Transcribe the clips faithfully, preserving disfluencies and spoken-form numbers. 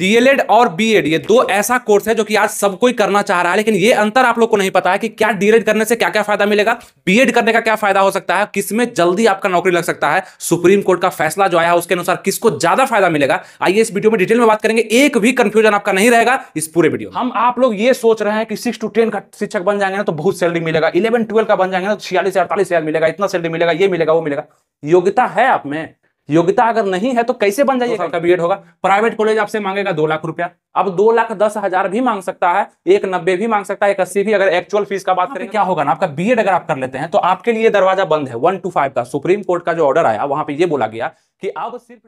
DElEd और BEd ये दो ऐसा कोर्स है जो कि आज सब कोई करना चाह रहा है, लेकिन ये अंतर आप लोग को नहीं पता है कि क्या डीएलएड करने से क्या क्या फायदा मिलेगा, बीएड करने का क्या फायदा हो सकता है, किसमें जल्दी आपका नौकरी लग सकता है, सुप्रीम कोर्ट का फैसला जो आया उसके अनुसार किसको ज्यादा फायदा मिलेगा। आइए इस वीडियो में डिटेल में बात करेंगे, एक भी कंफ्यूजन आपका नहीं रहेगा इस पूरे वीडियो। हम आप लोग ये सोच रहे हैं कि सिक्स टू टेन का शिक्षक बन जाएंगे ना तो बहुत सैलरी मिलेगा, इलेवन ट्वेल्व का बन जाएंगे ना तो छियालीस से अड़तालीस हजार मिलेगा, इतना सैलरी मिलेगा, ये मिलेगा वो मिलेगा। योग्यता है आप में, योग्यता अगर नहीं है तो कैसे बन जाइएगा। तो बीएड होगा, प्राइवेट कॉलेज आपसे मांगेगा दो लाख रुपया, अब दो लाख दस हजार भी मांग सकता है, एक नब्बे भी मांग सकता है, एक अस्सी भी। अगर एक्चुअल फीस का बात करें क्या होगा ना, आपका बीएड अगर आप कर लेते हैं तो आपके लिए दरवाजा बंद है वन टू फाइव का। सुप्रीम कोर्ट का जो ऑर्डर आया वहां पर यह बोला गया कि अब सिर्फ।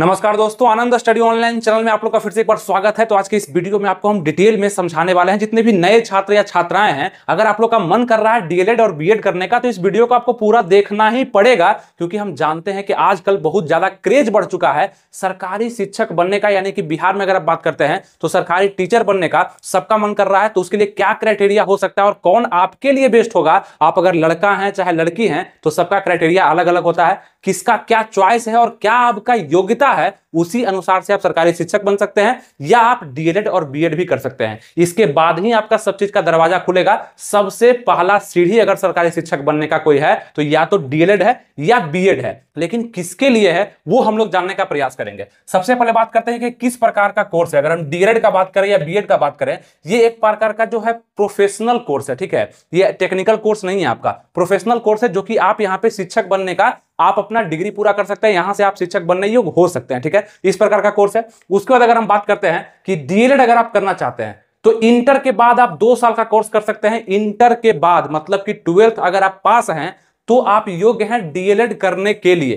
नमस्कार दोस्तों, आनंद स्टडी ऑनलाइन चैनल में आप लोग का फिर से एक बार स्वागत है। तो आज के इस वीडियो में आपको हम डिटेल में समझाने वाले हैं, जितने भी नए छात्र या छात्राएं हैं, अगर आप लोग का मन कर रहा है डीएलएड और बीएड करने का तो इस वीडियो को आपको पूरा देखना ही पड़ेगा, क्योंकि हम जानते हैं कि आजकल बहुत ज्यादा क्रेज बढ़ चुका है सरकारी शिक्षक बनने का। यानी कि बिहार में अगर आप बात करते हैं तो सरकारी टीचर बनने का सबका मन कर रहा है, तो उसके लिए क्या क्राइटेरिया हो सकता है और कौन आपके लिए बेस्ट होगा। आप अगर लड़का है चाहे लड़की है तो सबका क्राइटेरिया अलग अलग होता है, किसका क्या चॉइस है और क्या आपका योग्यता है, उसी अनुसार से आप सरकारी शिक्षक बन सकते हैं या आप डीएलएड और बीएड भी कर सकते हैं। इसके बाद ही आपका सब चीज का दरवाजा खुलेगा। सबसे पहला सीढ़ी अगर सरकारी शिक्षक बनने का कोई है तो या तो डीएलएड है या बीएड है, लेकिन किसके लिए है वो हम लोग जानने का प्रयास करेंगे। सबसे पहले बात करते हैं कि किस प्रकार का कोर्स है। अगर हम डीएलएड का बात करें या बीएड का बात करें, ये एक प्रकार का जो है प्रोफेशनल कोर्स है, ठीक है, ये टेक्निकल कोर्स नहीं है, आपका प्रोफेशनल कोर्स है जो कि आप यहाँ पे शिक्षक बनने का आप अपना डिग्री पूरा कर सकते हैं, यहां से आप शिक्षक बनने योग्य हो सकते हैं, ठीक है, इस प्रकार का कोर्स है। उसके बाद अगर हम बात करते हैं कि डीएलएड अगर आप करना चाहते हैं तो इंटर के बाद आप दो साल का कोर्स कर सकते हैं। इंटर के बाद मतलब कि ट्वेल्थ अगर आप पास हैं तो आप योग्य हैं डीएलएड करने के लिए।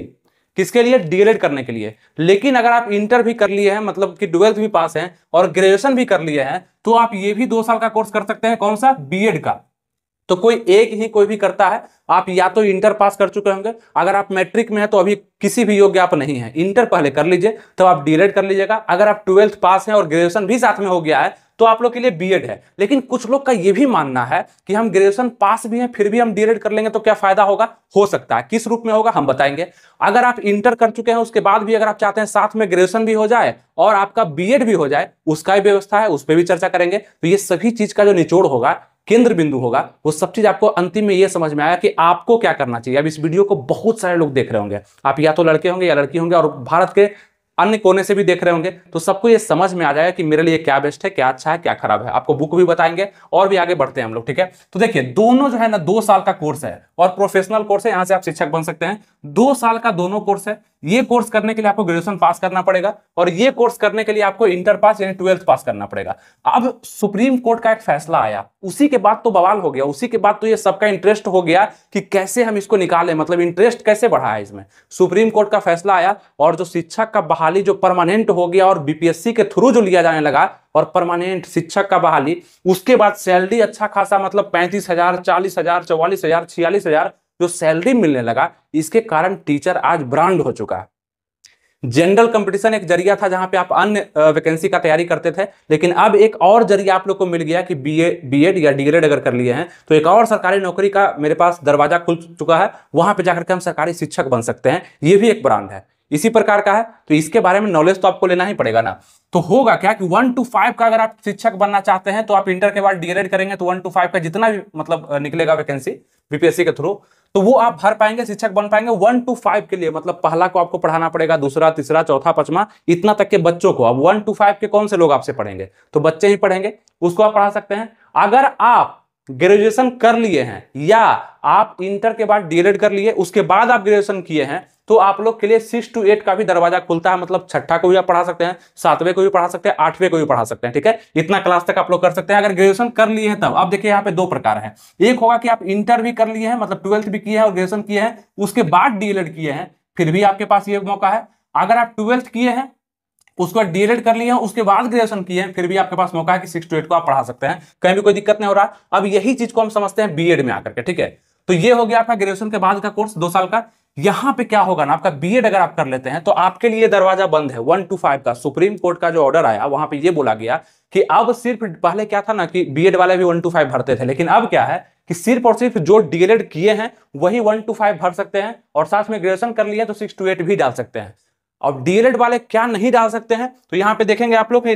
किसके लिए? डीएलएड करने के लिए। लेकिन अगर आप इंटर भी कर लिए हैं मतलब कि ट्वेल्थ भी पास हैं और ग्रेजुएशन भी कर लिए हैं तो आप ये भी दो साल का कोर्स कर सकते हैं। कौन सा? बीएड का। तो कोई एक ही कोई भी करता है, आप या तो इंटर पास कर चुके होंगे, अगर आप मैट्रिक में हैं तो अभी किसी भी योग्य आप नहीं हैं, इंटर पहले कर लीजिए तो आप डीएलएड कर लीजिएगा। अगर आप ट्वेल्थ पास हैं और ग्रेजुएशन भी साथ में हो गया है तो आप लोग के लिए बीएड है। लेकिन कुछ लोग का यह भी मानना है कि हम ग्रेजुएशन पास भी हैं फिर भी हम डीएलएड कर लेंगे तो क्या फायदा होगा। हो सकता है, किस रूप में होगा हम बताएंगे। अगर आप इंटर कर चुके हैं उसके बाद भी अगर आप चाहते हैं साथ में ग्रेजुएशन भी हो जाए और आपका बीएड भी हो जाए, उसका भी व्यवस्था है, उस पर भी चर्चा करेंगे। तो ये सभी चीज का जो निचोड़ होगा, केंद्र बिंदु होगा, वो सब चीज आपको अंतिम में ये समझ में आया कि आपको क्या करना चाहिए। अब इस वीडियो को बहुत सारे लोग देख रहे होंगे, आप या तो लड़के होंगे या लड़की होंगे और भारत के अन्य कोने से भी देख रहे होंगे, तो सबको ये समझ में आ जाएगा कि मेरे लिए क्या बेस्ट है, क्या अच्छा है, क्या खराब है। आपको बुक भी बताएंगे और भी आगे बढ़ते हैं हम लोग, ठीक है। तो देखिए दोनों जो है ना दो साल का कोर्स है और प्रोफेशनल कोर्स है, यहां से आप शिक्षक बन सकते हैं। दो साल का दोनों कोर्स है। ये कोर्स करने के लिए आपको ग्रेजुएशन पास करना पड़ेगा और ये कोर्स करने के लिए आपको इंटर पास यानी ट्वेल्थ पास करना पड़ेगा। अब सुप्रीम कोर्ट का एक फैसला आया, उसी के बाद तो बवाल हो गया, उसी के बाद तो ये सबका इंटरेस्ट हो गया कि कैसे हम इसको निकालें, मतलब इंटरेस्ट कैसे बढ़ा है इसमें। सुप्रीम कोर्ट का फैसला आया और जो शिक्षक का बहाली जो परमानेंट हो गया और बीपीएससी के थ्रू जो लिया जाने लगा और परमानेंट शिक्षक का बहाली, उसके बाद सैलरी अच्छा खासा मतलब पैंतीस हजार, चालीस हजार, चौवालीस हजार, छियालीस हजार जो सैलरी मिलने लगा, इसके कारण टीचर आज ब्रांड हो चुका है। जनरल कंपटीशन एक जरिया था जहां पे आप अन्य वैकेंसी का तैयारी करते थे, लेकिन अब एक और जरिया आप लोग को मिल गया कि बीए, बीएड या डीएलएड अगर कर लिए हैं तो एक और सरकारी नौकरी का मेरे पास दरवाजा खुल चुका है, वहां पे जाकर के हम सरकारी शिक्षक बन सकते हैं। ये भी एक ब्रांड है, इसी प्रकार का है, तो इसके बारे में नॉलेज तो आपको लेना ही पड़ेगा ना। तो होगा क्या कि वन टू फाइव का अगर आप शिक्षक बनना चाहते हैं तो आप इंटर के बाद डीएलएड करेंगे तो वन टू फाइव का जितना भी मतलब निकलेगा वैकेंसी बीपीएससी के थ्रू तो वो आप भर पाएंगे, शिक्षक बन पाएंगे। वन टू फाइव के लिए मतलब पहला को आपको पढ़ाना पड़ेगा, दूसरा, तीसरा, चौथा, पांचवा, इतना तक के बच्चों को। अब वन टू फाइव के कौन से लोग आपसे पढ़ेंगे तो बच्चे ही पढ़ेंगे, उसको आप पढ़ा सकते हैं। अगर आप ग्रेजुएशन कर लिए हैं या आप इंटर के बाद डीएलएड कर लिए उसके बाद आप ग्रेजुएशन किए हैं तो आप लोग के लिए सिक्स टू एट का भी दरवाजा खुलता है, मतलब छठा को भी आप पढ़ा सकते हैं, सातवें को भी पढ़ा सकते हैं, आठवें को भी पढ़ा सकते हैं, ठीक है, इतना क्लास तक आप लोग कर सकते हैं अगर ग्रेजुएशन कर लिए हैं तब। अब देखिए यहाँ पे दो प्रकार हैं, एक होगा कि आप इंटर भी कर लिए हैं मतलब ट्वेल्थ भी किए हैं और ग्रेजुएशन किए हैं उसके बाद डीएलएड किए हैं फिर भी आपके पास ये मौका है। अगर आप ट्वेल्थ किए हैं उसके बाद डीएलएड कर लिए हैं उसके बाद ग्रेजुएशन किए हैं फिर भी आपके पास मौका है कि सिक्स टू एट को आप पढ़ा सकते हैं, कहीं भी कोई दिक्कत नहीं हो रहा। अब यही चीज को हम समझते हैं बीएड में आकर के, ठीक है। तो ये हो गया आपका ग्रेजुएशन के बाद का कोर्स दो साल का। यहां पे क्या होगा ना, आपका बीएड अगर आप कर लेते हैं तो आपके लिए दरवाजा बंद है वन टू फाइव का। सुप्रीम कोर्ट का जो ऑर्डर आया वहां पे ये बोला गया कि अब सिर्फ, पहले क्या था ना कि बीएड वाले भी वन टू फाइव भरते थे, लेकिन अब क्या है कि सिर्फ और सिर्फ जो डीएलएड किए हैं वही वन टू फाइव भर सकते हैं और साथ में ग्रेजुएशन कर लिए तो सिक्स टू एट भी डाल सकते हैं। अब डीएलएड वाले क्या नहीं डाल सकते हैं, तो यहाँ पे देखेंगे आप लोग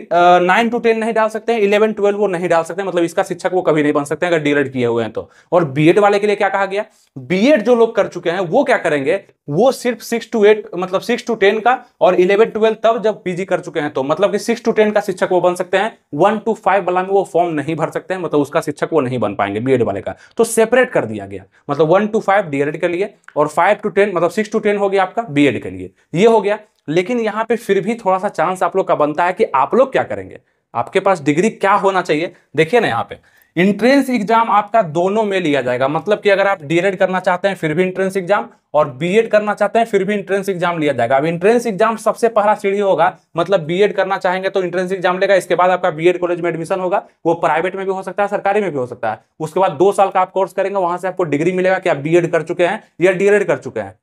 नाइन टू टेन नहीं डाल सकते हैं, इलेवन ट्वेल्व वो नहीं डाल सकते हैं, मतलब इसका शिक्षक वो कभी नहीं बन सकते हैं अगर डीएलएड किए हुए हैं तो। और बीएड वाले के लिए क्या कहा गया, बीएड जो लोग कर चुके हैं वो क्या करेंगे, वो सिर्फ सिक्स टू एट मतलब सिक्स टू टेन का, और इलेवन ट्वेल्व तब जब पीजी कर चुके हैं तो, मतलब कि सिक्स टू टेन का शिक्षक वो बन सकते हैं, वन टू फाइव वाला में वो फॉर्म नहीं भर सकते हैं, मतलब उसका शिक्षक वो नहीं बन पाएंगे बीएड वाले का। तो सेपरेट कर दिया गया, मतलब वन टू फाइव डीएलएड के लिए और फाइव टू टेन मतलब सिक्स टू टेन हो गया आपका बीएड के लिए, ये हो गया। लेकिन यहाँ पे फिर भी थोड़ा सा चांस आप लोग का बनता है कि आप लोग क्या करेंगे, आपके पास डिग्री क्या होना चाहिए। देखिए ना, यहाँ पे इंट्रेंस एग्जाम आपका दोनों में लिया जाएगा, मतलब कि अगर आप डीएलएड करना चाहते हैं फिर भी इंट्रेंस एग्जाम, और बीएड करना चाहते हैं फिर भी इंट्रेंस एग्जाम लिया जाएगा। अब इंट्रेंस एग्जाम सबसे पहला सीढ़ी होगा, मतलब बीएड करना चाहेंगे तो इंट्रेंस एग्जाम लेगा, इसके बाद आपका बीएड कॉलेज में एडमिशन होगा, वो प्राइवेट में भी हो सकता है सरकारी में भी हो सकता है, उसके बाद दो साल का आप कोर्स करेंगे, वहां से आपको डिग्री मिलेगा कि आप बीएड कर चुके हैं या डीएलएड कर चुके हैं।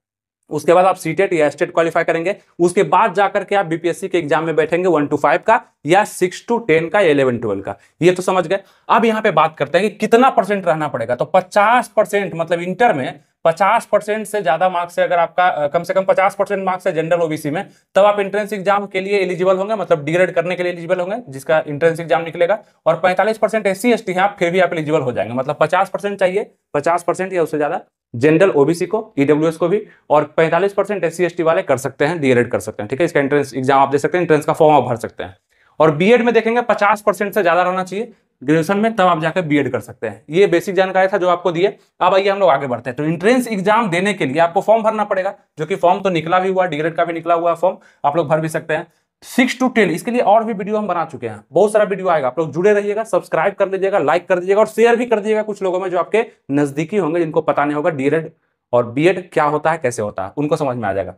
उसके बाद आप सीटेट या स्टेट क्वालिफाई करेंगे, उसके बाद जाकर के आप बीपीएससी के एग्जाम में बैठेंगे वन टू फाइव का या सिक्स टू टेन का इलेवन ट्वेल्व का। ये तो समझ गए। अब यहाँ पे बात करते हैं कि कितना परसेंट रहना पड़ेगा, तो पचास परसेंट, मतलब इंटर में पचास परसेंट से ज्यादा मार्क्स है, अगर आपका कम से कम पचास परसेंट मार्क्स है जनरल ओबीसी में, तब आप एंट्रेंस एग्जाम के लिए एलिजिबल होंगे, मतलब डीएलएड करने के लिए एलिजिबल होंगे जिसका एंट्रेंस एग्जाम निकलेगा। और पैंतालीस परसेंट एससी एसटी है आप, फिर भी आप एलिजिबल हो जाएंगे, मतलब पचास परसेंट चाहिए, पचास परसेंट या उससे ज्यादा जनरल ओबीसी को, ईडब्ल्यूएस को भी, और पैंतालीस परसेंट एससी एसटी वाले कर सकते हैं, डीएलएड कर सकते हैं, ठीक है। इसका एंट्रेंस एग्जाम आप दे सकते हैं, एंट्रेंस का फॉर्म आप भर सकते हैं। और बीएड में देखेंगे पचास परसेंट से ज्यादा रहना चाहिए ग्रेजुएशन में, तब आप जाकर बीएड कर सकते हैं। ये बेसिक जानकारी था जो आपको दिए। अब आइए हम लोग आगे बढ़ते हैं। तो एंट्रेंस एग्जाम देने के लिए आपको फॉर्म भरना पड़ेगा, जो कि फॉर्म तो निकला भी हुआ, डीएलएड का भी निकला हुआ फॉर्म, आप लोग भर भी सकते हैं। सिक्स टू टेन इसके लिए और भी वीडियो हम बना चुके हैं, बहुत सारा वीडियो आएगा, आप लोग जुड़े रहिएगा, सब्सक्राइब कर लीजिएगा, लाइक कर दीजिएगा और शेयर भी कर दीजिएगा कुछ लोगों में जो आपके नजदीकी होंगे, जिनको पता नहीं होगा डीएलएड और बीएड क्या होता है कैसे होता है, उनको समझ में आ जाएगा।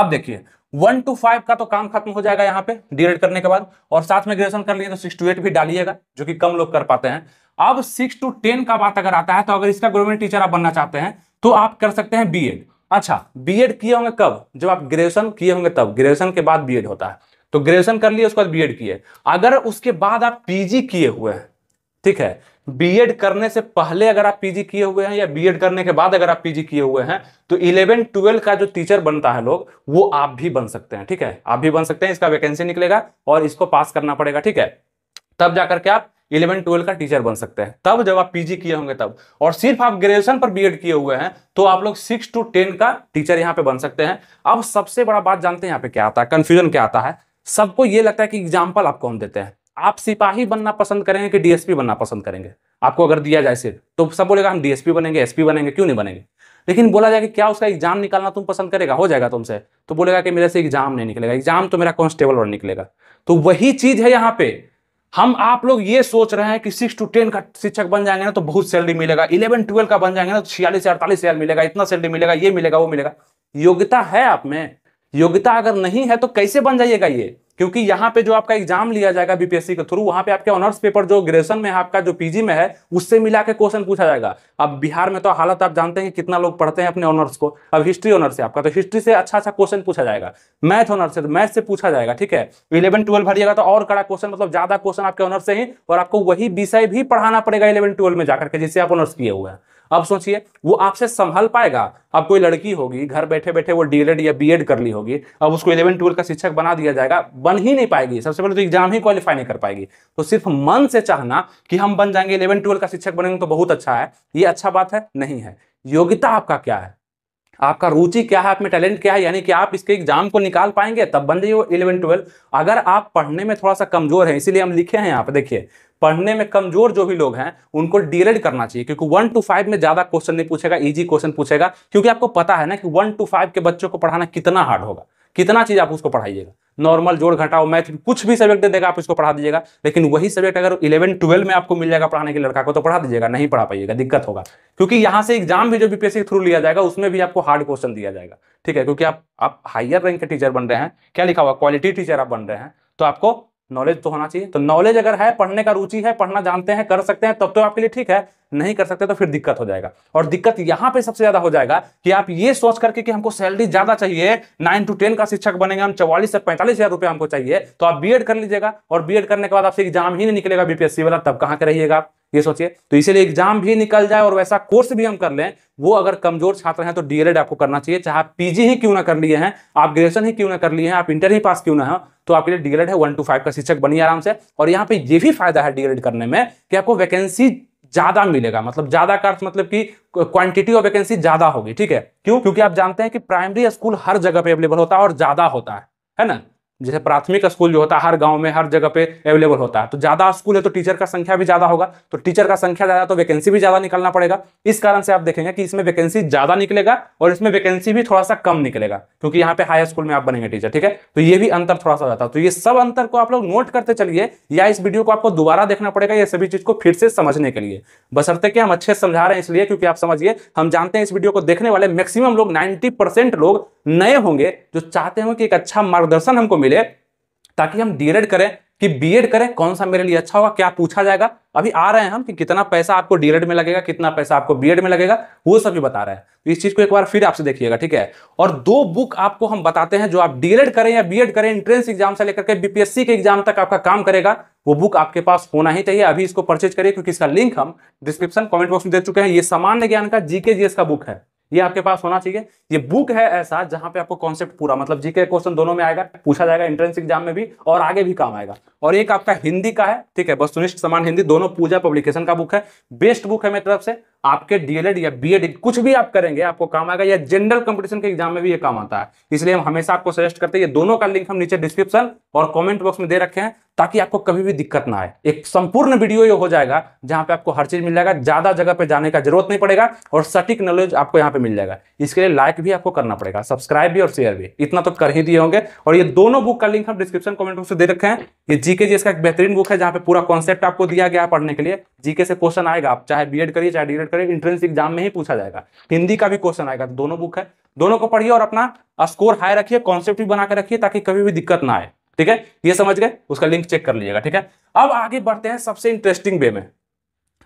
अब देखिए वन टू फाइव का तो काम खत्म हो जाएगा यहाँ पे डीएलएड करने के बाद, और साथ में ग्रेजुएशन कर लिए तो सिक्स टू एट भी डालिएगा, जो कि कम लोग कर पाते हैं। अब सिक्स टू टेन का बात अगर आता है, तो अगर इसका गवर्नमेंट टीचर आप बनना चाहते हैं तो आप कर सकते हैं बीएड। अच्छा, बीएड किए होंगे कब, जब आप ग्रेजुएशन किए होंगे तब, ग्रेजुएशन के बाद बीएड होता है। तो ग्रेजुएशन कर लिए उसके बाद बीएड किए, अगर उसके बाद आप पीजी किए हुए हैं, ठीक है, बीएड करने से पहले अगर आप पीजी किए हुए हैं या बीएड करने के बाद अगर आप पीजी किए हुए हैं, तो इलेवन ट्वेल्व का जो टीचर बनता है लोग, वो आप भी बन सकते हैं, ठीक है, आप भी बन सकते हैं। इसका वैकेंसी निकलेगा और इसको पास करना पड़ेगा, ठीक है, तब जाकर के आप इलेवन ट्वेल्व का टीचर बन सकते हैं, तब जब आप पीजी किए होंगे तब। और सिर्फ आप ग्रेजुएशन पर बीएड किए हुए हैं तो आप लोग सिक्स टू टेन का टीचर यहाँ पे बन सकते हैं। अब सबसे बड़ा बात जानते हैं यहाँ पे क्या आता है, कंफ्यूजन क्या आता है, सबको ये लगता है कि एग्जाम्पल आपको हम देते हैं, आप सिपाही बनना पसंद करेंगे कि डीएसपी बनना पसंद करेंगे, आपको अगर दिया जाए सिर्फ, तो सब बोलेगा हम डीएसपी बनेंगे, एसपी बनेंगे, क्यों नहीं बनेंगे। लेकिन बोला जाए कि क्या उसका एग्जाम निकालना तुम पसंद करेगा, हो जाएगा तुमसे, तो बोलेगा कि मेरे से एग्जाम नहीं निकलेगा, एग्जाम तो मेरा कांस्टेबल और निकलेगा। तो वही चीज है यहाँ पे, हम आप लोग ये सोच रहे हैं कि सिक्स टू टेन का शिक्षक बन जाएंगे ना तो बहुत सैलरी मिलेगा, इलेवन ट्वेल्व का बन जाएंगे ना तो छियालीस से अड़तालीस हजार मिलेगा, इतना सैलरी मिलेगा, ये मिलेगा वो मिलेगा। योग्यता है आप में, योग्यता अगर नहीं है तो कैसे बन जाइएगा ये, क्योंकि यहाँ पे जो आपका एग्जाम लिया जाएगा बीपीएससी के थ्रू, वहां पे आपके ऑनर्स पेपर जो ग्रेजुएशन में है आपका, जो पीजी में है, उससे मिला के क्वेश्चन पूछा जाएगा। अब बिहार में तो हालत आप जानते हैं कि कितना लोग पढ़ते हैं अपने ऑनर्स को। अब हिस्ट्री ऑनर्स है आपका तो हिस्ट्री से अच्छा अच्छा क्वेश्चन पूछा जाएगा, मैथ ऑनर्स से तो मैथ से पूछा जाएगा, ठीक है। इलेवन ट्वेल्व भरिएगा तो और कड़ा क्वेश्चन, मतलब ज्यादा क्वेश्चन आपके ऑनर्स से ही, और आपको वही विषय भी पढ़ाना पड़ेगा इलेवन ट्वेल्व में जाकर के जिससे आप ऑनर्स किए हुए हैं। अब सोचिए वो आपसे संभल पाएगा। अब कोई लड़की होगी घर बैठे बैठे वो डीएलएड या बीएड कर ली होगी, अब उसको इलेवन ट्वेल्व का शिक्षक बना दिया जाएगा, बन ही नहीं पाएगी, सबसे पहले तो एग्जाम ही क्वालिफाई नहीं कर पाएगी। तो सिर्फ मन से चाहना कि हम बन जाएंगे, इलेवन ट्वेल्व का शिक्षक बनेंगे तो बहुत अच्छा है, ये अच्छा बात है नहीं है। योग्यता आपका क्या है, आपका रुचि क्या है, आप में टैलेंट क्या है, यानी कि आप इसके एग्जाम को निकाल पाएंगे तब बन जाइए इलेवन ट्वेल्व। अगर आप पढ़ने में थोड़ा सा कमजोर हैं, इसीलिए हम लिखे हैं यहाँ पे, देखिए पढ़ने में कमजोर जो भी लोग हैं उनको डीएलएड करना चाहिए, क्योंकि वन टू फाइव में ज्यादा क्वेश्चन नहीं पूछेगा, इजी क्वेश्चन पूछेगा, क्योंकि आपको पता है ना कि वन टू फाइव के बच्चों को पढ़ाना कितना हार्ड होगा, कितना चीज आप उसको पढ़ाइएगा। नॉर्मल जोड़ घटाओ मैथ कुछ भी सब्जेक्ट दे देगा आप उसको पढ़ा दीजिएगा, लेकिन वही सब्जेक्ट अगर इलेवन ट्वेल्व में आपको मिल जाएगा पढ़ाने के लड़का को तो पढ़ा दीजिएगा, नहीं पढ़ा पाइएगा, दिक्कत होगा, क्योंकि यहाँ से एग्जाम भी जो बीपीएससी के थ्रू लिया जाएगा उसमें भी आपको हार्ड क्वेश्चन दिया जाएगा, ठीक है, क्योंकि आप आप हायर रैंक के टीचर बन रहे हैं, क्या लिखा हुआ क्वालिटी टीचर आप बन रहे हैं, तो आपको नॉलेज तो होना चाहिए। तो नॉलेज अगर है, पढ़ने का रुचि है, पढ़ना जानते हैं, कर सकते हैं, तब तो आपके लिए ठीक है, नहीं कर सकते तो फिर दिक्कत हो जाएगा। और दिक्कत यहाँ पे सबसे ज्यादा हो जाएगा कि आप ये सोच करके कि हमको सैलरी ज्यादा चाहिए, नाइन टू टेन का शिक्षक बनेंगे हम, चौवालीस से पैंतालीस हजार रुपये हमको चाहिए, तो आप बीएड कर लीजिएगा और बीएड करने के बाद आपसे एग्जाम ही नहीं निकलेगा बीपीएससी वाला, तब कहाँ के रहिएगा आप। ये सोचिए। तो इसीलिए एग्जाम भी निकल जाए और वैसा कोर्स भी हम कर लें, वो अगर कमजोर छात्र हैं तो डीएलएड आपको करना चाहिए। चाहे आप पीजी ही क्यों ना कर लिए हैं, आप ग्रेजुएशन ही क्यों ना कर लिए हैं, आप इंटर ही पास क्यों ना हो, तो आपके लिए डीएलएड है। वन टू फाइव का शिक्षक बनिए आराम से। और यहाँ पे ये भी फायदा है डीएलएड करने में कि आपको वैकेंसी ज्यादा मिलेगा, मतलब ज्यादा का अर्थ मतलब कि क्वांटिटी ऑफ वैकेंसी ज्यादा होगी। ठीक है, क्यों? क्योंकि आप जानते हैं कि प्राइमरी स्कूल हर जगह पे अवेलेबल होता है और ज्यादा होता है, है ना। जैसे प्राथमिक स्कूल जो होता है हर गांव में हर जगह पे अवेलेबल होता है, तो ज्यादा स्कूल है तो टीचर का संख्या भी ज्यादा होगा, तो टीचर का संख्या ज्यादा तो वैकेंसी भी ज्यादा निकालना पड़ेगा। इस कारण से आप देखेंगे कि इसमें वैकेंसी ज्यादा निकलेगा और इसमें वैकेंसी भी थोड़ा सा कम निकलेगा, क्योंकि यहाँ पे हाई स्कूल में आप बनेंगे टीचर। ठीक है, तो ये भी अंतर थोड़ा सा जाता है। तो ये सब अंतर को आप लोग नोट करते चलिए, या इस वीडियो को आपको दोबारा देखना पड़ेगा ये सभी चीज को फिर से समझने के लिए। बशर्ते कि हम अच्छे से समझा रहे हैं इसलिए, क्योंकि आप समझिए हम जानते हैं इस वीडियो को देखने वाले मैक्सिमम लोग नाइन्टी परसेंट लोग नए होंगे जो चाहते हो कि एक अच्छा मार्गदर्शन हमको मिले, ताकि हम डीएलएड करें कि बीएड करें, कौन सा मेरे लिए अच्छा होगा, क्या पूछा जाएगा। अभी आ रहे हैं हम कि कितना पैसा आपको डीएलएड में लगेगा, कितना पैसा आपको बीएड में लगेगा, वो सब भी बता रहे हैं। तो इस चीज को एक बार फिर आपसे देखिएगा। ठीक है, और दो बुक आपको हम बताते हैं जो आप डीएलएड करें या बीएड करें, एंट्रेंस एग्जाम से लेकर के बीपीएससी के एग्जाम तक आपका काम करेगा, वो बुक आपके पास होना ही चाहिए। अभी इसको परचेज करिए, क्योंकि इसका लिंक हम डिस्क्रिप्शन कमेंट बॉक्स में दे चुके हैं। ये सामान्य ज्ञान का जीके जीएस का बुक है, ये आपके पास होना चाहिए। ये बुक है ऐसा जहां पे आपको कॉन्सेप्ट पूरा, मतलब जीके क्वेश्चन दोनों में आएगा, पूछा जाएगा एंट्रेंस एग्जाम में भी और आगे भी काम आएगा। और एक आपका हिंदी का है, ठीक है, वस्तुनिष्ठ समान हिंदी, दोनों पूजा पब्लिकेशन का बुक है। बेस्ट बुक है मेरी तरफ से। आपके डीएलएड या बीएड कुछ भी आप करेंगे आपको काम आएगा, या जनरल कंपटीशन के एग्जाम में भी ये काम आता है। इसलिए हम हमेशा आपको सजेस्ट करते हैं। ये दोनों का लिंक हम नीचे डिस्क्रिप्शन और कमेंट बॉक्स में दे रखे हैं, ताकि आपको कभी भी दिक्कत ना आए। एक संपूर्ण वीडियो ये हो जाएगा जहां पे आपको हर चीज मिल जाएगा, ज्यादा जगह पे जाने का जरूरत नहीं पड़ेगा और सटीक नॉलेज आपको यहाँ पे मिल जाएगा। इसके लिए लाइक भी आपको करना पड़ेगा, सब्सक्राइब भी और शेयर भी, इतना तो कर ही दिए होंगे। और ये दोनों बुक का लिंक हम डिस्क्रिप्शन कमेंट बॉक्स में दे रखे हैं। ये जीके जीएस का एक बेहतरीन बुक है जहाँ पे पूरा कॉन्सेप्ट आपको दिया गया पढ़ने के लिए। जीके से क्वेश्चन आएगा, आप चाहे बीएड करिए चाहे डीएलएड करिए, एंट्रेंस एग्जाम में ही पूछा जाएगा। हिंदी का भी क्वेश्चन आएगा। दोनों बुक है, दोनों को पढ़िए और अपना स्कोर हाई रखिए, कॉन्सेप्ट भी बना के रखिए, ताकि कभी भी दिक्कत ना आए। ठीक है, ये समझ गए, उसका लिंक चेक कर लीजिएगा। ठीक है, अब आगे बढ़ते हैं सबसे इंटरेस्टिंग वे में।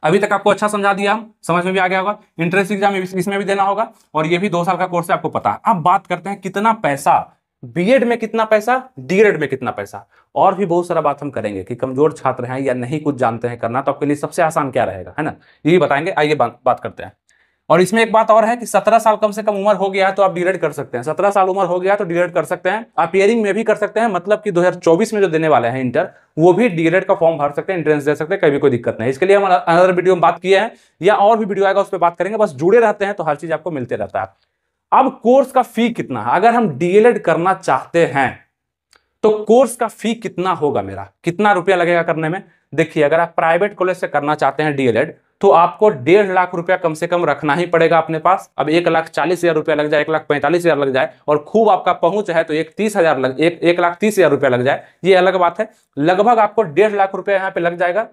अभी तक आपको अच्छा समझा दिया, हम समझ में भी आ गया होगा। एंट्रेंस एग्जाम इसमें भी देना होगा और ये भी दो साल का कोर्स है, आपको पता है। अब बात करते हैं कितना पैसा बीएड में, कितना पैसा डीएड में, कितना पैसा, और भी बहुत सारा बात हम करेंगे कि कमजोर छात्र हैं या नहीं कुछ जानते हैं करना, तो आपके लिए सबसे आसान क्या रहेगा, है ना, ये बताएंगे। आइए बात करते हैं। और इसमें एक बात और है कि सत्रह साल कम से कम उम्र हो गया है तो आप डीएलएड कर सकते हैं। सत्रह साल उम्र हो गया तो डीएलएड कर सकते हैं। आप पेयरिंग में भी कर सकते हैं, मतलब कि दो हज़ार चौबीस में जो देने वाले हैं इंटर, वो भी डीएलएड का फॉर्म भर सकते हैं, एंट्रेंस दे सकते हैं, कभी कोई दिक्कत नहीं। इसके लिए हम अनदर वीडियो में बात किए हैं, या और भी वीडियो आएगा उस पर बात करेंगे। बस जुड़े रहते हैं तो हर चीज आपको मिलते रहता है। अब कोर्स का फी कितना है, अगर हम डीएलएड करना चाहते हैं तो कोर्स का फी कितना होगा मेरा, कितना रुपया लगेगा करने में। देखिए, अगर आप प्राइवेट कॉलेज से करना चाहते हैं डीएलएड तो आपको डेढ़ लाख रुपया कम से कम रखना ही पड़ेगा अपने पास। अब एक लाख चालीस हजार रुपया लग जाए, एक लाख पैंतालीस हजार लग जाए, और खूब आपका पहुंच है तो एक तीस हजार लग एक, एक लाख तीस हजार रुपया लग जाए, ये अलग बात है। लगभग आपको डेढ़ लाख रुपया यहाँ पे लग जाएगा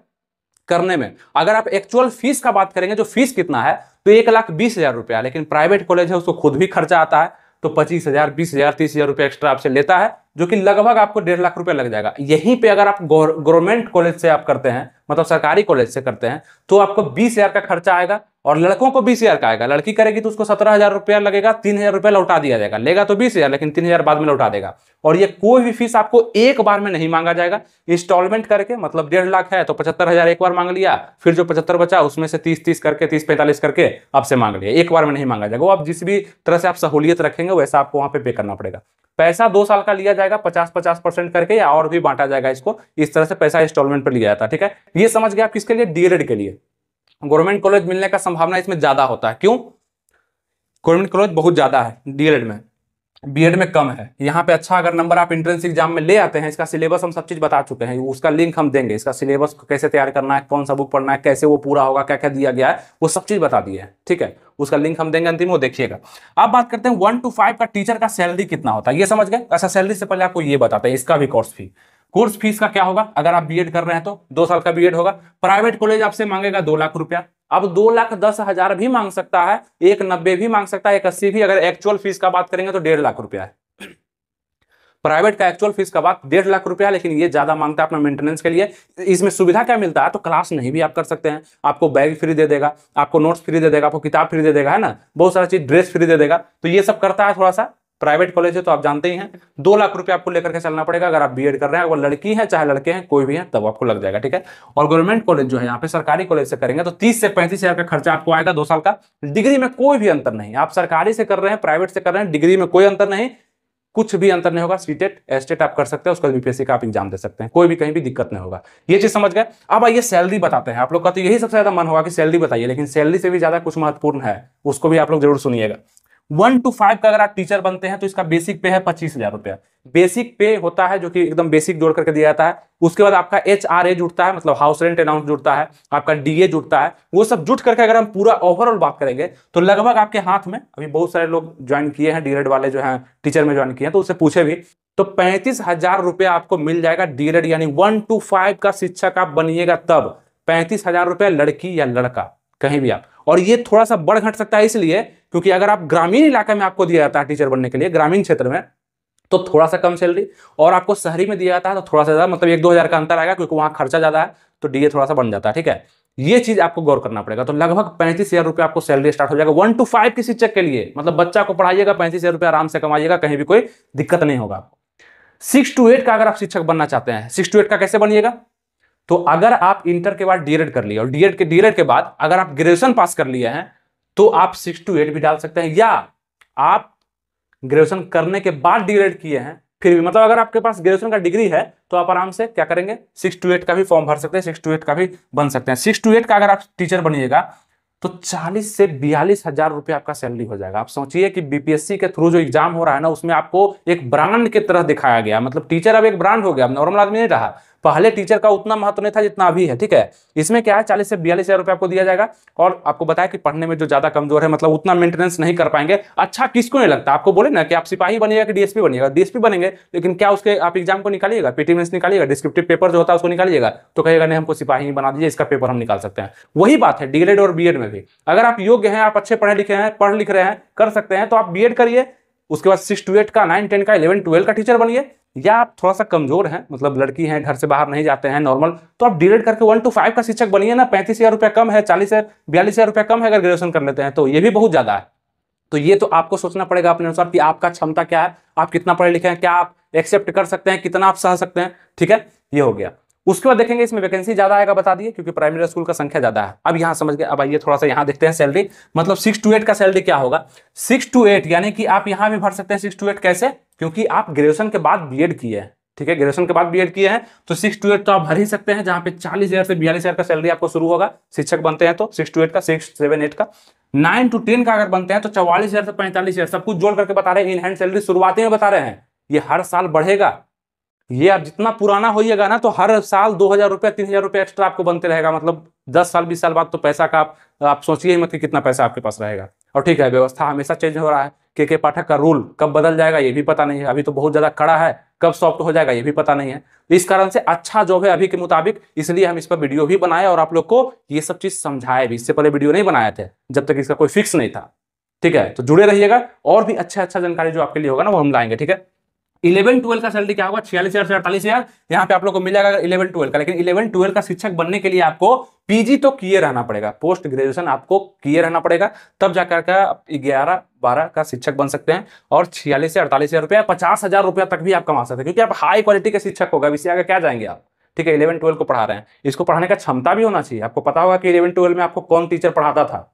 करने में। अगर आप एक्चुअल फीस का बात करेंगे, जो फीस कितना है, तो एक लाख बीस हजार रुपया। लेकिन प्राइवेट कॉलेज है, उसको खुद भी खर्चा आता है, तो पच्चीस हजार बीस हजार तीस हजार रुपया एक्स्ट्रा आपसे लेता है, जो कि लगभग आपको डेढ़ लाख रुपया लग जाएगा। यहीं पे अगर आप गवर्नमेंट कॉलेज से आप करते हैं, मतलब सरकारी कॉलेज से करते हैं, तो आपको बीस हजार का खर्चा आएगा और लड़कों को बीस हजार का आएगा। लड़की करेगी तो उसको सत्रह हजार रुपया लगेगा, तीन हजार रुपया लौटा दिया जाएगा। लेगा तो बीस हजार लेकिन तीन हजार बाद में लौटा देगा। और ये कोई भी फीस आपको एक बार में नहीं मांगा जाएगा, इंस्टॉलमेंट करके। मतलब डेढ़ लाख है तो पचहत्तर हजार एक बार मांग लिया, फिर जो पचहत्तर बचा उसमें से तीस तीस करके तीस पैंतालीस करके आपसे मांग लिया, एक बार में नहीं मांगा जाएगा। वो आप जिस भी तरह से आप सहूलियत रखेंगे वैसा आपको वहां पे पे करना पड़ेगा। पैसा दो साल का लिया जाएगा, पचास पचास परसेंट करके, या और भी बांटा जाएगा इसको। इस तरह से पैसा इंस्टॉलमेंट पर लिया जाता है। ठीक है, ये समझ गए आप किसके लिए, डीएलएड के लिए। गवर्नमेंट कॉलेज मिलने का संभावना इसमें ज्यादा होता है। क्यों? गवर्नमेंट कॉलेज बहुत ज्यादा है डीएलएड में, बीएड में कम है। यहाँ पे अच्छा अगर नंबर आप एंट्रेंस एग्जाम में ले आते हैं, इसका सिलेबस हम सब चीज बता चुके हैं, उसका लिंक हम देंगे, इसका सिलेबस कैसे तैयार करना है, कौन सा बुक पढ़ना है, कैसे वो पूरा होगा, क्या क्या दिया गया है, वो सब चीज बता दिए है। ठीक है, उसका लिंक हम देंगे अंतिम, वो देखिएगा। अब बात करते हैं वन टू फाइव का टीचर का सैलरी कितना होता है, ये समझ गए। अच्छा, सैलरी से पहले आपको ये बताते हैं इसका भी कोर्स फी, कोर्स फीस का क्या होगा। अगर आप बीएड कर रहे हैं तो दो साल का बीएड होगा। प्राइवेट कॉलेज आपसे मांगेगा दो लाख रुपया। अब दो लाख दस हजार भी मांग सकता है, एक नब्बे भी मांग सकता है, एक अस्सी भी। अगर एक्चुअल फीस का बात करेंगे तो डेढ़ लाख रुपया है प्राइवेट का। एक्चुअल फीस का बात डेढ़ लाख रुपया है, लेकिन ये ज्यादा मांगता है अपना मेंटेनेंस के लिए। इसमें सुविधा क्या मिलता है, तो क्लास नहीं भी आप कर सकते हैं, आपको बैग फ्री दे देगा, आपको नोट्स फ्री दे देगा, आपको किताब फ्री दे देगा, है ना, बहुत सारा चीज, ड्रेस फ्री दे देगा। तो ये सब करता है थोड़ा सा प्राइवेट कॉलेज है तो आप जानते ही हैं दो लाख रुपए आपको लेकर के चलना पड़ेगा अगर आप बीएड कर रहे हैं, अगर लड़की है चाहे लड़के हैं कोई भी है तब आपको लग जाएगा, ठीक है। और गवर्नमेंट कॉलेज जो है यहाँ पे सरकारी कॉलेज से करेंगे तो तीस से पैंतीस हजार का खर्चा आपको आएगा दो साल का। डिग्री में कोई भी अंतर नहीं, आप सरकारी से कर रहे हैं प्राइवेट से कर रहे हैं डिग्री में कोई अंतर नहीं, कुछ भी अंतर नहीं होगा। सीटेट एस्टेट आप कर सकते हैं, उसका बीपीएससी का आप एग्जाम दे सकते हैं, कोई भी कहीं भी दिक्कत नहीं होगा, ये चीज समझ गए। अब आइए सैलरी बताते हैं, आप लोग का तो यही सबसे ज्यादा मन होगा कि सैलरी बताइए, लेकिन सैलरी से भी ज्यादा कुछ महत्वपूर्ण है, उसको भी आप लोग जरूर सुनिएगा। वन टू फाइव का अगर आप टीचर बनते हैं तो इसका बेसिक पे है पच्चीस हजार रुपया, बेसिक पे होता है जो कि एकदम बेसिक जोड़ करके दिया जाता है। उसके बाद आपका एच आर ए जुड़ता है, मतलब हाउस रेंट अनाउंस जुड़ता है, आपका डीए जुड़ता है, वो सब जुट करके अगर हम पूरा ओवरऑल बात करेंगे तो लगभग आपके हाथ में, अभी बहुत सारे लोग ज्वाइन किए हैं डीएड वाले जो हैं टीचर में ज्वाइन किए हैं तो उससे पूछे भी तो पैंतीस हजार रुपया आपको मिल जाएगा डीएड, यानी वन टू फाइव का शिक्षक आप बनिएगा तब पैंतीस हजार रुपया, लड़की या लड़का कहीं भी आप। और ये थोड़ा सा बढ़ घट सकता है इसलिए क्योंकि अगर आप ग्रामीण इलाके में आपको दिया जाता है टीचर बनने के लिए ग्रामीण क्षेत्र में तो थोड़ा सा कम सैलरी, और आपको शहरी में दिया जाता है तो थोड़ा सा ज्यादा, मतलब एक दो हजार का अंतर आएगा क्योंकि वहां खर्चा ज्यादा है तो डीए थोड़ा सा बन जाता है, ठीक है। ये चीज आपको गौर करना पड़ेगा। तो लगभग पैंतीस हजार रुपये आपको सैलरी स्टार्ट हो जाएगा वन टू फाइव के शिक्षक के लिए, मतलब बच्चा को पढ़ाइएगा पैंतीस हजार रुपये आराम से कमाइएगा, कहीं भी कोई दिक्कत नहीं होगा आपको। सिक्स टू एट का अगर आप शिक्षक बनना चाहते हैं, सिक्स टू एट का कैसे बनिएगा, तो अगर आप इंटर के बाद डीएड कर लिए और डीएड के डीएड के बाद अगर आप ग्रेजुएशन पास कर लिए हैं तो आप सिक्स टू एट भी डाल सकते हैं, या आप ग्रेजुएशन करने के बाद डीएड किए हैं फिर भी, मतलब अगर आपके पास ग्रेजुएशन का डिग्री है तो आप आराम से क्या करेंगे सिक्स टू एट का भी फॉर्म भर सकते हैं, सिक्स टू एट का भी बन सकते हैं। सिक्स टू एट का अगर आप टीचर बनिएगा तो चालीस से बयालीस हजार रुपये आपका सैलरी हो जाएगा। आप सोचिए कि बीपीएससी के थ्रू जो एग्जाम हो रहा है ना उसमें आपको एक ब्रांड की तरह दिखाया गया, मतलब टीचर अब एक ब्रांड हो गया, नॉर्मल आदमी नहीं रहा, पहले टीचर का उतना महत्व नहीं था जितना अभी है, ठीक है। इसमें क्या है चालीस से बयालीस हजार रुपये आपको दिया जाएगा, और आपको बताया कि पढ़ने में जो ज्यादा कमजोर है मतलब उतना मेंटेनेंस नहीं कर पाएंगे। अच्छा किसको नहीं लगता, आपको बोले ना कि आप सिपाही बनिएगा कि डीएसपी बनिएगा, डीएसपी बनेंगे लेकिन क्या उसके आप एग्जाम को निकालिएगा, पीटीएमएस निकालिएगा, डिस्क्रिप्टिव पेपर जो होता है उसको निकालिएगा तो कहिएगा नहीं हमको सिपाही बना दीजिए इसका पेपर हम निकाल सकते हैं। वही बात है डीएड और बीएड में भी, अगर आप योग्य हैं आप अच्छे पढ़े लिखे हैं पढ़ लिख रहे हैं कर सकते हैं तो आप बीएड करिए, उसके बाद सिक्स टू एट का नाइन टेन का इलेवन ट्वेल्व का टीचर बनिए, या आप थोड़ा सा कमजोर हैं मतलब लड़की हैं घर से बाहर नहीं जाते हैं नॉर्मल तो आप डीएड करके वन टू फाइव का शिक्षक बनिए ना, पैंतीस हजार रुपया कम है, चालीस से बयालीस हजार रुपया कम है अगर ग्रेजुएशन कर लेते हैं तो ये भी बहुत ज्यादा है। तो ये तो आपको सोचना पड़ेगा अपने अनुसार कि आपका क्षमता क्या है, आप कितना पढ़े लिखे हैं, क्या आप एक्सेप्ट कर सकते हैं, कितना आप सह सकते हैं, ठीक है। ये हो गया, उसके बाद देखेंगे इसमें वैकेंसी ज्यादा आएगा बता दिए क्योंकि प्राइमरी स्कूल का संख्या ज्यादा है। अब यहाँ समझ गए, अब आइए थोड़ा सा यहाँ देखते हैं सैलरी, मतलब सिक्स टू एट का सैलरी क्या होगा। सिक्स टू एट यानी कि आप यहाँ भी भर सकते हैं सिक्स टू एट, कैसे, क्योंकि आप ग्रेजुएशन के बाद बीएड किए हैं, ठीक है, ग्रेजुएशन के बाद बीएड किए हैं तो सिक्स टू एट तो आप भर ही सकते हैं, जहां पे चालीस हजार से बयालीस हजार का सैलरी आपको शुरू होगा शिक्षक बनते हैं तो सिक्स टू एट का, सिक्स सेवन एट का, नाइन टू टेन का अगर बनते हैं तो चौवालीस हजार से पैंतालीस हजार, सब कुछ जोड़ करके बता रहे हैं इन हैंड सैलरी, शुरुआती में बता रहे हैं ये हर साल बढ़ेगा, ये आप जितना पुराना होइएगा ना तो हर साल दो हजार रुपया तीन हजार रुपया एक्स्ट्रा आपको बनते रहेगा, मतलब दस साल बीस साल बाद तो पैसा का आप, आप सोचिए मत कि कितना पैसा आपके पास रहेगा। और ठीक है व्यवस्था हमेशा चेंज हो रहा है, के के पाठक का रूल कब बदल जाएगा ये भी पता नहीं है, अभी तो बहुत ज्यादा कड़ा है कब सॉफ्ट हो जाएगा ये भी पता नहीं है, इस कारण से अच्छा जॉब है अभी के मुताबिक, इसलिए हम इस पर वीडियो भी बनाए और आप लोग को ये सब चीज समझाए भी, इससे पहले वीडियो नहीं बनाए थे जब तक इसका कोई फिक्स नहीं था, ठीक है। तो जुड़े रहिएगा और भी अच्छा अच्छा जानकारी जो आपके लिए होगा ना वो हम लाएंगे, ठीक है। इलेवन ट्वेल्व का सैलरी क्या होगा, छियालीस हजार से अड़तालीस हजार यहाँ पे आप लोग को मिलेगा इलेवन ट्वेल्व का, लेकिन इलेवन ट्वेल्व का शिक्षक बनने के लिए आपको पीजी तो किए रहना पड़ेगा, पोस्ट ग्रेजुएशन आपको किए रहना पड़ेगा, तब जाकर के आप ग्यारह बारह का शिक्षक बन सकते हैं और छियालीस से अड़तालीस हजार रुपया पचास हजार रुपया तक भी आप कमा सकते हैं क्योंकि आप हाई क्वालिटी के शिक्षक होगा, इससे आगे क्या जाएंगे आप, ठीक है। इलेवन ट्वेल्व को पढ़ा रहे हैं, इसको पढ़ाने का क्षमता भी होना चाहिए, आपको पता होगा कि इलेवन ट्वेल्व में आपको कौन टीचर पढ़ाता था,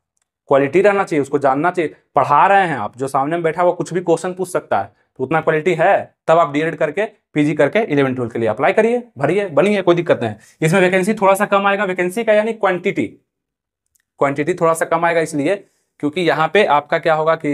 क्वालिटी रहना चाहिए, उसको जानना चाहिए, पढ़ा रहे हैं आप जो सामने में बैठा हुआ कुछ भी क्वेश्चन पूछ सकता है तो उतना क्वालिटी है, तब आप डीएड करके पीजी करके इलेवन ट्वेल्व के लिए अप्लाई करिए, भरिए, बनिए, कोई दिक्कत नहीं है। इसमें वैकेंसी थोड़ा सा कम आएगा, वैकेंसी का यानी क्वांटिटी क्वांटिटी थोड़ा सा कम आएगा इसलिए क्योंकि यहाँ पे आपका क्या होगा कि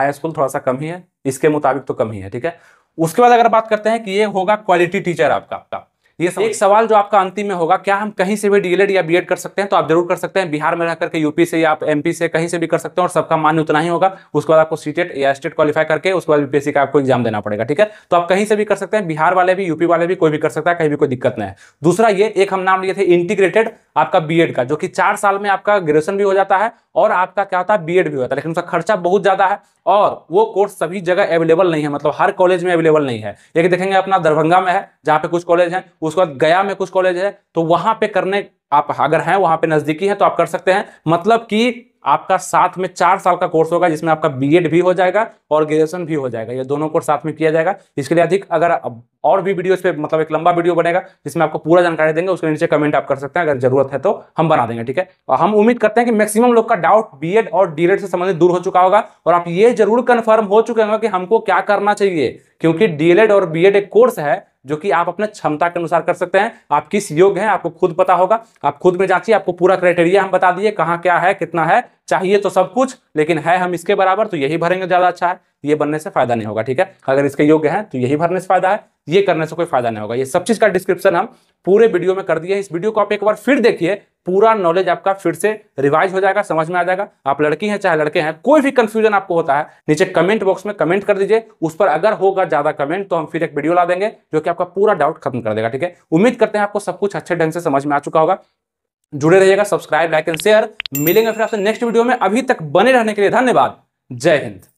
हाई स्कूल थोड़ा सा कम ही है, इसके मुताबिक तो कम ही है, ठीक है। उसके बाद अगर बात करते हैं कि ये होगा क्वालिटी टीचर आपका आपका ये एक सवाल जो आपका अंतिम में होगा, क्या हम कहीं से भी डीएलएड या बीएड कर सकते हैं, तो आप जरूर कर सकते हैं, बिहार में रह करके यूपी से या आप एमपी से कहीं से भी कर सकते हैं और सबका मान्य उतना ही होगा। उसके बाद आपको सीटेट या स्टेट क्वालिफाई करके उसके बाद बीपीएससी का आपको एग्जाम देना पड़ेगा, ठीक है। तो आप कहीं से भी कर सकते हैं, बिहार वाले भी यूपी वाले भी कोई भी कर सकता है, कहीं भी कोई दिक्कत नहीं है। दूसरा ये एक हम नाम लिए थे इंटीग्रेटेड आपका बीएड का, जो कि चार साल में आपका ग्रेजुएशन भी हो जाता है और आपका क्या होता है बीएड भी होता है, लेकिन उसका खर्चा बहुत ज्यादा है और वो कोर्स सभी जगह अवेलेबल नहीं है, मतलब हर कॉलेज में अवेलेबल नहीं है। एक देखेंगे अपना दरभंगा में है जहाँ पे कुछ कॉलेज है, उसके बाद गया में कुछ कॉलेज है, तो वहां पे करने आप अगर हैं वहां पे नजदीकी है तो आप कर सकते हैं, मतलब कि आपका साथ में चार साल का कोर्स होगा जिसमें आपका बीएड भी हो जाएगा और ग्रेजुएशन भी हो जाएगा, ये दोनों कोर्स साथ में किया जाएगा। इसके लिए अधिक अगर और भी वीडियोस पे मतलब एक लंबा वीडियो बनेगा जिसमें आपको पूरा जानकारी देंगे, उसके नीचे कमेंट आप कर सकते हैं अगर जरूरत है तो, हम बना देंगे, ठीक है। और हम उम्मीद करते हैं कि मैक्सिमम लोग का डाउट बीएड और डीएड से संबंधित दूर हो चुका होगा और आप ये जरूर कंफर्म हो चुके होंगे कि हमको क्या करना चाहिए, क्योंकि डीएलएड और बीएड एक कोर्स है जो कि आप अपने क्षमता के अनुसार कर सकते हैं। आप किस योग्य हैं आपको खुद पता होगा, आप खुद में जांचिए। आपको पूरा क्राइटेरिया हम बता दिए, कहाँ क्या है, कितना है, चाहिए तो सब कुछ, लेकिन है हम इसके बराबर तो यही भरेंगे, ज्यादा अच्छा है, ये बनने से फायदा नहीं होगा, ठीक है। अगर इसके योग्य हैं तो यही भरने से फायदा है, ये करने से कोई फायदा नहीं होगा। ये सब चीज का डिस्क्रिप्शन हम पूरे वीडियो में कर दिए। इस वीडियो को आप एक बार फिर देखिए, पूरा नॉलेज आपका फिर से रिवाइज हो जाएगा, समझ में आ जाएगा। आप लड़की हैं चाहे लड़के हैं, कोई भी कंफ्यूजन आपको होता है नीचे कमेंट बॉक्स में कमेंट कर दीजिए, उस पर अगर होगा ज्यादा कमेंट तो हम फिर एक वीडियो ला देंगे जो कि आपका पूरा डाउट खत्म कर देगा, ठीक है। उम्मीद करते हैं आपको सब कुछ अच्छे ढंग से समझ में आ चुका होगा। जुड़े रहिएगा, सब्सक्राइब, लाइक एंड शेयर। मिलेंगे फिर आपसे नेक्स्ट वीडियो में, अभी तक बने रहने के लिए धन्यवाद। जय हिंद।